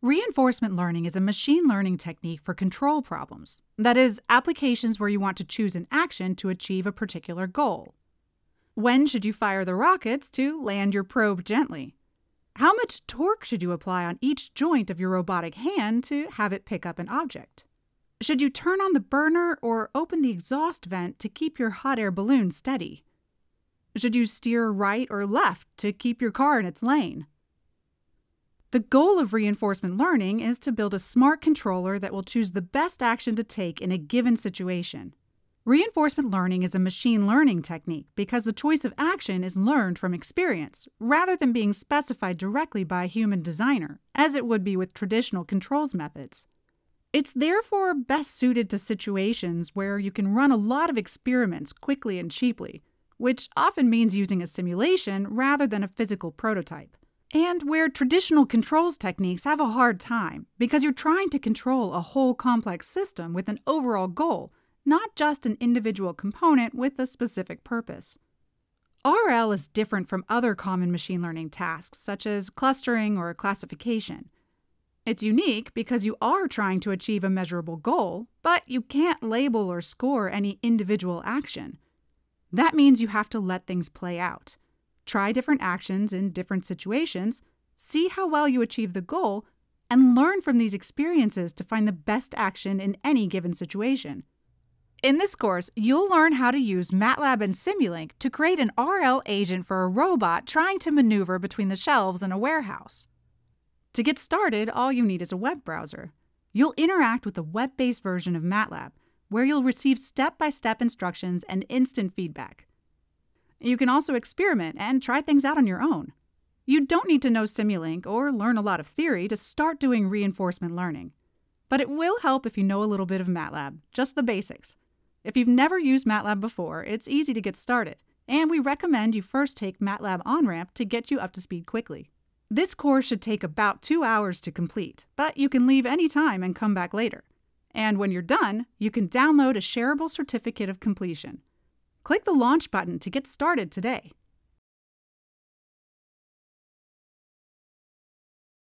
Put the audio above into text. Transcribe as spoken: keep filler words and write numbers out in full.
Reinforcement learning is a machine learning technique for control problems, that is, applications where you want to choose an action to achieve a particular goal. When should you fire the rockets to land your probe gently? How much torque should you apply on each joint of your robotic hand to have it pick up an object? Should you turn on the burner or open the exhaust vent to keep your hot air balloon steady? Should you steer right or left to keep your car in its lane? The goal of reinforcement learning is to build a smart controller that will choose the best action to take in a given situation. Reinforcement learning is a machine learning technique because the choice of action is learned from experience, rather than being specified directly by a human designer, as it would be with traditional controls methods. It's therefore best suited to situations where you can run a lot of experiments quickly and cheaply, which often means using a simulation rather than a physical prototype. And where traditional controls techniques have a hard time because you're trying to control a whole complex system with an overall goal, not just an individual component with a specific purpose. R L is different from other common machine learning tasks, such as clustering or classification. It's unique because you are trying to achieve a measurable goal, but you can't label or score any individual action. That means you have to let things play out. Try different actions in different situations, see how well you achieve the goal, and learn from these experiences to find the best action in any given situation. In this course, you'll learn how to use MATLAB and Simulink to create an R L agent for a robot trying to maneuver between the shelves in a warehouse. To get started, all you need is a web browser. You'll interact with a web-based version of MATLAB, where you'll receive step-by-step instructions and instant feedback. You can also experiment and try things out on your own. You don't need to know Simulink or learn a lot of theory to start doing reinforcement learning. But it will help if you know a little bit of MATLAB, just the basics. If you've never used MATLAB before, it's easy to get started, and we recommend you first take MATLAB Onramp to get you up to speed quickly. This course should take about two hours to complete, but you can leave any time and come back later. And when you're done, you can download a shareable certificate of completion. Click the launch button to get started today.